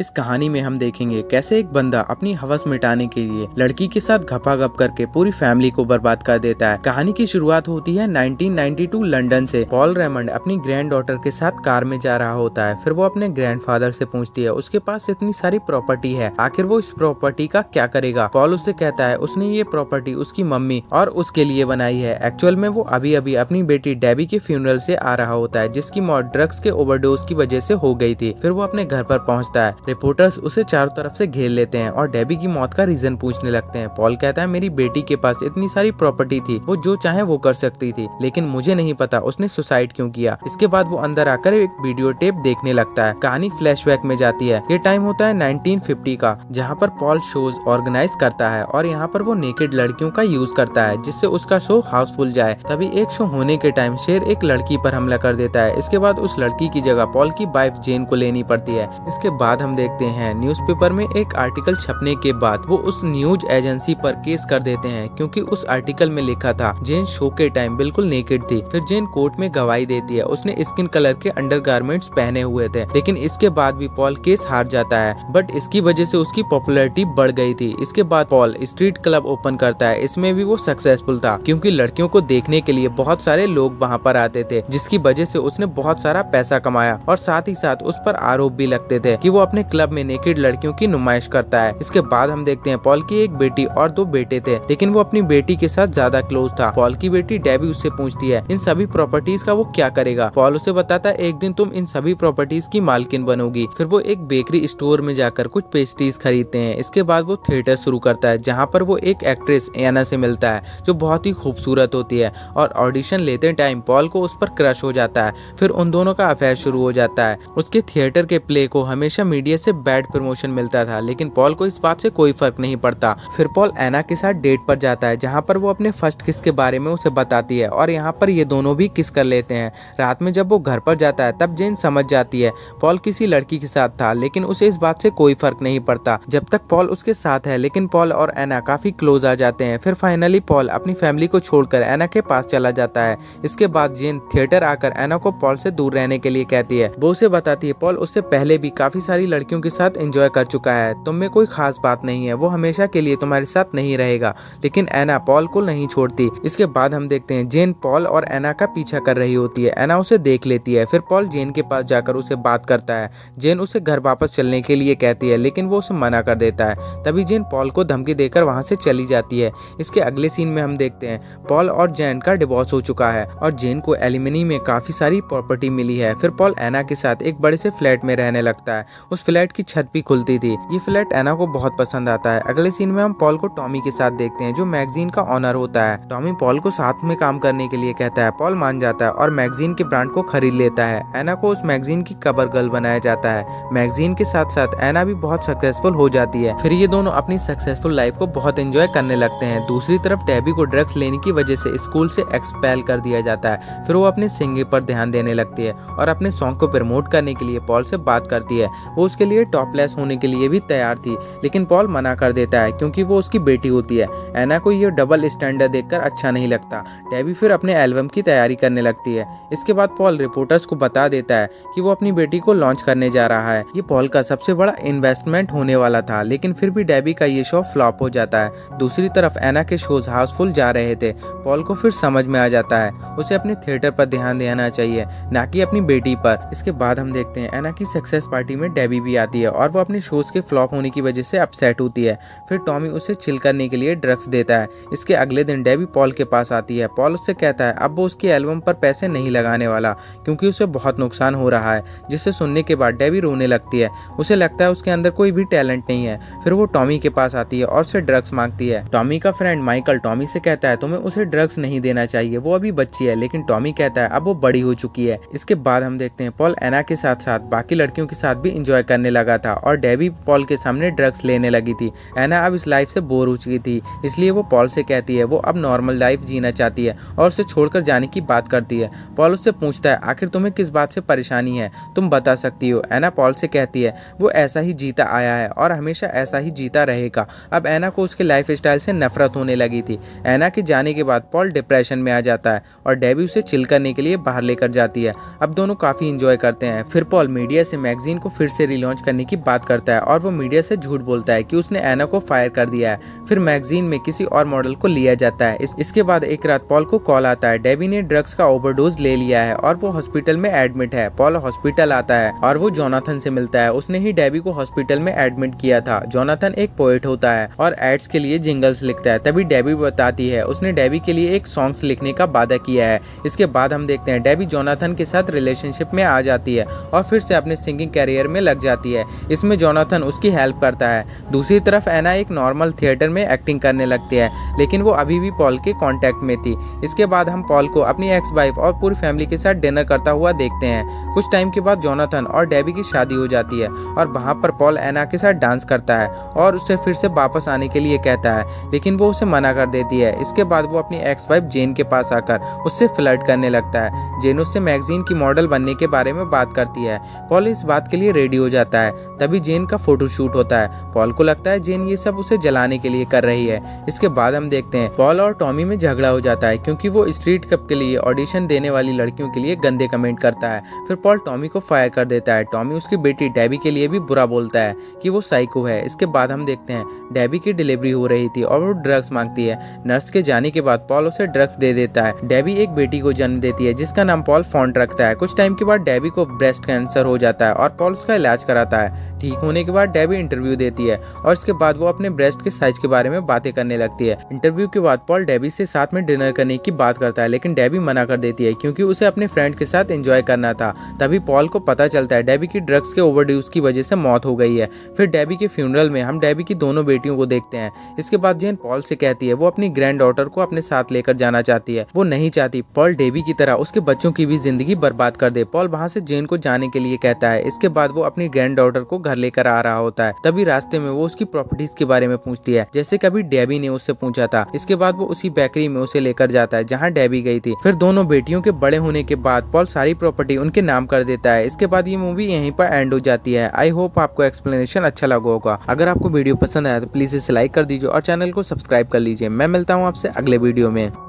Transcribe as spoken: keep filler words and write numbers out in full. इस कहानी में हम देखेंगे कैसे एक बंदा अपनी हवस मिटाने के लिए लड़की के साथ घपाघप करके पूरी फैमिली को बर्बाद कर देता है। कहानी की शुरुआत होती है नाइनटीन नाइंटी टू लंदन से। पॉल रेमंड अपनी ग्रैंड डॉटर के साथ कार में जा रहा होता है। फिर वो अपने ग्रैंडफादर से पूछती है उसके पास इतनी सारी प्रॉपर्टी है, आखिर वो इस प्रॉपर्टी का क्या करेगा। पॉल उससे कहता है उसने ये प्रॉपर्टी उसकी मम्मी और उसके लिए बनाई है। एक्चुअल में वो अभी अभी अपनी बेटी डेबी के फ्यूनरल से आ रहा होता है जिसकी मौत ड्रग्स के ओवरडोज की वजह से हो गई थी। फिर वो अपने घर पर पहुंचता है। रिपोर्टर्स उसे चारों तरफ से घेर लेते हैं और डेबी की मौत का रीजन पूछने लगते हैं। पॉल कहता है मेरी बेटी के पास इतनी सारी प्रॉपर्टी थी, वो जो चाहे वो कर सकती थी, लेकिन मुझे नहीं पता उसने सुसाइड क्यों किया। इसके बाद वो अंदर आकर एक वीडियो टेप देखने लगता है। कहानी फ्लैशबैक में जाती है। ये टाइम होता है नाइनटीन फिफ्टी का, जहाँ पर पॉल शोज ऑर्गेनाइज करता है और यहाँ पर वो नेकेड लड़कियों का यूज करता है जिससे उसका शो हाउसफुल जाए। तभी एक शो होने के टाइम शेर एक लड़की पर हमला कर देता है। इसके बाद उस लड़की की जगह पॉल की वाइफ जेन को लेनी पड़ती है। इसके बाद हम देखते हैं न्यूज़पेपर में एक आर्टिकल छपने के बाद वो उस न्यूज एजेंसी पर केस कर देते हैं क्योंकि उस आर्टिकल में लिखा था जेन शो के टाइम बिल्कुल नेकेड थी। फिर जेन कोर्ट में गवाही देती है, उसने स्किन कलर के अंडरगारमेंट्स पहने हुए थे। लेकिन इसके बाद भी पॉल केस हार जाता है, बट इसकी वजह से उसकी पॉपुलैरिटी बढ़ गई थी। इसके बाद पॉल स्ट्रीट क्लब ओपन करता है। इसमें भी वो सक्सेसफुल था क्योंकि लड़कियों को देखने के लिए बहुत सारे लोग वहाँ पर आते थे जिसकी वजह से उसने बहुत सारा पैसा कमाया और साथ ही साथ उस पर आरोप भी लगते थे कि वो अपने क्लब में नेकेड लड़कियों की नुमाइश करता है। इसके बाद हम देखते हैं पॉल की एक बेटी और दो बेटे थे, लेकिन वो अपनी बेटी के साथ ज्यादा क्लोज था। पॉल की बेटी डेबी उससे पूछती है इन सभी प्रॉपर्टीज का वो क्या करेगा। पॉल उसे बताता है एक दिन तुम इन सभी प्रॉपर्टीज की मालकिन बनोगी। फिर वो एक बेकरी स्टोर में जाकर कुछ पेस्ट्रीज खरीदते हैं। इसके बाद वो थिएटर शुरू करता है जहाँ पर वो एक एक्ट्रेस एना से मिलता है जो बहुत ही खूबसूरत होती है और ऑडिशन लेते टाइम पॉल को उस पर क्रश हो जाता है। फिर उन दोनों का अफेयर शुरू हो जाता है। उसके थिएटर के प्ले को हमेशा मीडिया से बैड प्रमोशन मिलता था, लेकिन पॉल को इस बात से कोई फर्क नहीं पड़ता। फिर पॉल एना के साथ डेट पर जाता है जहाँ पर वो अपने फर्स्ट किस के बारे में उसे बताती है और यहाँ पर ये दोनों भी किस कर लेते हैं। रात में जब वो घर पर जाता है तब जेन समझ जाती है पॉल किसी लड़की के साथ था, लेकिन उसे इस बात से कोई फर्क नहीं पड़ता जब तक पॉल उसके साथ है। लेकिन पॉल और एना काफी क्लोज आ जाते हैं। फिर फाइनली पॉल अपनी फैमिली को छोड़कर एना के पास चला जाता है। इसके बाद जेन थिएटर आकर एना को पॉल से दूर रहने के लिए कहती है। वो उसे बताती है पॉल उससे पहले भी काफी सारी लड़कियों के साथ एंजॉय कर चुका है, तुम में कोई खास बात नहीं है, वो हमेशा के लिए तुम्हारे साथ नहीं रहेगा। लेकिन एना पॉल को नहीं छोड़ती। इसके बाद हम देखते हैं जेन पॉल और एना का पीछा कर रही होती है। एना उसे देख लेती है। फिर पॉल जेन के पास जाकर उसे बात करता है। जेन उसे घर वापस चलने के लिए कहती है लेकिन वो उसे मना कर देता है। तभी जेन पॉल को धमकी देकर वहाँ से चली जाती है। इसके अगले सीन में हम देखते हैं पॉल और जेन का डिवोर्स हो चुका है और जेन को एलिमनी में काफी सारी प्रॉपर्टी मिली है। फिर पॉल एना के साथ एक बड़े से फ्लैट में रहने लगता है। उस फ्लैट की छत भी खुलती थी। ये फ्लैट एना को बहुत पसंद आता है। अगले सीन में हम पॉल को टॉमी के साथ देखते हैं जो मैगजीन का ऑनर होता है। टॉमी पॉल को साथ में काम करने के लिए कहता है। पॉल मान जाता है और मैगजीन के ब्रांड को खरीद लेता है। एना को उस मैगजीन की कवर गर्ल बनाया जाता है। मैगजीन के साथ साथ एना भी बहुत सक्सेसफुल हो जाती है। फिर ये दोनों अपनी सक्सेसफुल लाइफ को बहुत एंजॉय करने लगते हैं। दूसरी तरफ डेबी को ड्रग्स लेने की वजह से स्कूल से एक्सपेल कर दिया जाता है। फिर वो अपने सिंगिंग पर ध्यान देने लगती है और अपने सॉन्ग को प्रमोट करने के लिए पॉल से बात करती है। वो उसके लिए टॉपलेस होने के लिए भी तैयार थी, लेकिन पॉल मना कर देता है क्योंकि वो उसकी बेटी होती है। एना को ये डबल स्टैंडर्ड देखकर अच्छा नहीं लगता। डेबी फिर अपने एल्बम की तैयारी करने लगती है। इसके बाद पॉल रिपोर्टर्स को बता देता है कि वो अपनी बेटी को लॉन्च करने जा रहा है। ये पॉल का सबसे बड़ा इन्वेस्टमेंट होने वाला था, लेकिन फिर भी डेबी का ये शो फ्लॉप हो जाता है। दूसरी तरफ एना के शोज हाउसफुल जा रहे थे। पॉल को फिर समझ में आ जाता है उसे अपने थिएटर पर ध्यान देना चाहिए, ना कि अपनी बेटी पर। इसके बाद हम देखते हैं एना की सक्सेस पार्टी में डेबी भी आती है और वो अपने शोज के फ्लॉप होने की वजह से अपसेट होती है। फिर टॉमी उसे चिल करने के लिए ड्रग्स देता है। इसके अगले दिन डेबी पॉल के पास आती है। पॉल उससे कहता है अब वो उसकी एल्बम पर पैसे नहीं लगाने वाला क्योंकि उसे बहुत नुकसान हो रहा है, जिससे सुनने के बाद डेबी रोने लगती है। उसे लगता है उसके अंदर कोई भी टैलेंट नहीं है। फिर वो टॉमी के पास आती है और उसे ड्रग्स मांगती है। टॉमी का फ्रेंड माइकल टॉमी से कहता है तुम्हें उसे ड्रग्स नहीं देना चाहिए, वो अभी बच्ची है। लेकिन टॉमी कहता है अब वो बड़ी हो चुकी है। इसके बाद हम देखते हैं पॉल एना के साथ साथ बाकी लड़कियों के साथ भी एंजॉय करने लगा था और डेबी पॉल के सामने ड्रग्स लेने लगी थी। एना अब इस लाइफ से बोर हो चुकी थी, इसलिए वो पॉल से कहती है वो अब नॉर्मल लाइफ जीना चाहती है और उसे छोड़कर जाने की बात करती है। पॉल उससे पूछता है आखिर तुम्हें किस बात से परेशानी है, तुम बता सकती हो। एना पॉल से कहती है वो ऐसा ही जीता आया है और हमेशा ऐसा ही जीता रहेगा। अब एना को उसके लाइफ स्टाइल से नफरत होने लगी थी। एना के जाने के बाद पॉल डिप्रेशन में आ जाता है और डेबी उसे चिल करने के लिए बाहर लेकर जाती है। अब दोनों काफी इंजॉय करते हैं। फिर पॉल मीडिया से मैगजीन को फिर से रिलॉन्च लॉन्च करने की बात करता है और वो मीडिया से झूठ बोलता है कि उसने एना को फायर कर दिया है। फिर मैगजीन में किसी और मॉडल को लिया जाता है। इस, इसके बाद एक रात पॉल को कॉल आता है। डेबी ने ड्रग्स का ओवरडोज ले लिया है और वो हॉस्पिटल में एडमिट है। पॉल हॉस्पिटल आता है और वो जोनाथन से मिलता है। उसने ही डेबी को हॉस्पिटल में एडमिट किया था। जोनाथन एक पोएट होता है और एड्स के लिए जिंगल्स लिखता है। तभी डेबी बताती है उसने डेबी के लिए एक सॉन्ग्स लिखने का वादा किया है। इसके बाद हम देखते हैं डेबी जोनाथन के साथ रिलेशनशिप में आ जाती है और फिर से अपने सिंगिंग कैरियर में लग जाती है। इसमें जोनाथन उसकी हेल्प करता है। दूसरी तरफ एना एक नॉर्मल थिएटर में एक्टिंग करने लगती है, लेकिन वो अभी भी पॉल के कांटेक्ट में थी। इसके बाद हम पॉल को अपनी एक्स वाइफ और पूरी फैमिली के साथ डिनर करता हुआ देखते हैं। कुछ टाइम के बाद जोनाथन और डेबी की शादी हो जाती है और वहाँ पर पॉल एना के साथ डांस करता है और उससे फिर से वापस आने के लिए कहता है, लेकिन वो उसे मना कर देती है। इसके बाद वो अपनी एक्स वाइफ जेन के पास आकर उससे फ्लर्ट करने लगता है। जेन उससे मैगजीन की मॉडल बनने के बारे में बात करती है। पॉल इस बात के लिए रेडी हो जाता है। तभी जेन का फोटोशूट होता है। पॉल को लगता है जेन ये सब उसे जलाने के लिए कर रही है। इसके बाद हम देखते हैं पॉल और टॉमी में झगड़ा हो जाता है क्योंकि वो स्ट्रीट कप के लिए ऑडिशन देने वाली लड़कियों के लिए गंदे कमेंट करता है। फिर पॉल टॉमी को फायर कर देता है। टॉमी उसकी बेटी डेबी के लिए भी बुरा बोलता है कि वो साइको है। इसके बाद हम देखते हैं डेबी की डिलीवरी हो रही थी और वो ड्रग्स मांगती है। नर्स के जाने के बाद पॉल उसे ड्रग्स दे देता है। डेबी एक बेटी को जन्म देती है जिसका नाम पॉल फॉन्ट रखता है। कुछ टाइम के बाद डेबी को ब्रेस्ट कैंसर हो जाता है और पॉल उसका इलाज कराता है। ठीक होने के बाद डेबी इंटरव्यू देती है और इसके बाद वो अपने ब्रेस्ट के साइज के बारे में बातें करने लगती है। इंटरव्यू के बाद पॉल डेबी से साथ में डिनर करने की बात करता है, लेकिन डेबी मना कर देती है क्योंकि उसे अपने फ्रेंड के साथ एंजॉय करना था। तभी पॉल को पता चलता है डेबी की ड्रग्स के ओवरडोज की वजह से मौत हो गई है। फिर डेबी के फ्यूनरल में हम डेबी की दोनों बेटियों को देखते हैं। इसके बाद जेन पॉल से कहती है वो अपनी ग्रैंड डॉटर को अपने साथ लेकर जाना चाहती है। वो नहीं चाहती पॉल डेबी की तरह उसके बच्चों की भी जिंदगी बर्बाद कर दे। पॉल वहाँ से जेन को जाने के लिए कहता है। इसके बाद वो अपनी ग्रैंड डॉटर को घर लेकर आ रहा होता है। तभी रास्ते में वो उसकी प्रॉपर्टीज के बारे में पूछती है, जैसे कभी डेबी ने उससे पूछा था। इसके बाद वो उसी बेकरी में उसे लेकर जाता है जहाँ डेबी गई थी। फिर दोनों बेटियों के बड़े होने के बाद पॉल सारी प्रॉपर्टी उनके नाम कर देता है। इसके बाद ये मूवी यहीं पर एंड हो जाती है। आई होप आपको एक्सप्लेनेशन अच्छा लगा होगा। अगर आपको वीडियो पसंद आया तो प्लीज इसे लाइक कर दीजिए और चैनल को सब्सक्राइब कर लीजिए। मैं मिलता हूँ आपसे अगले वीडियो में।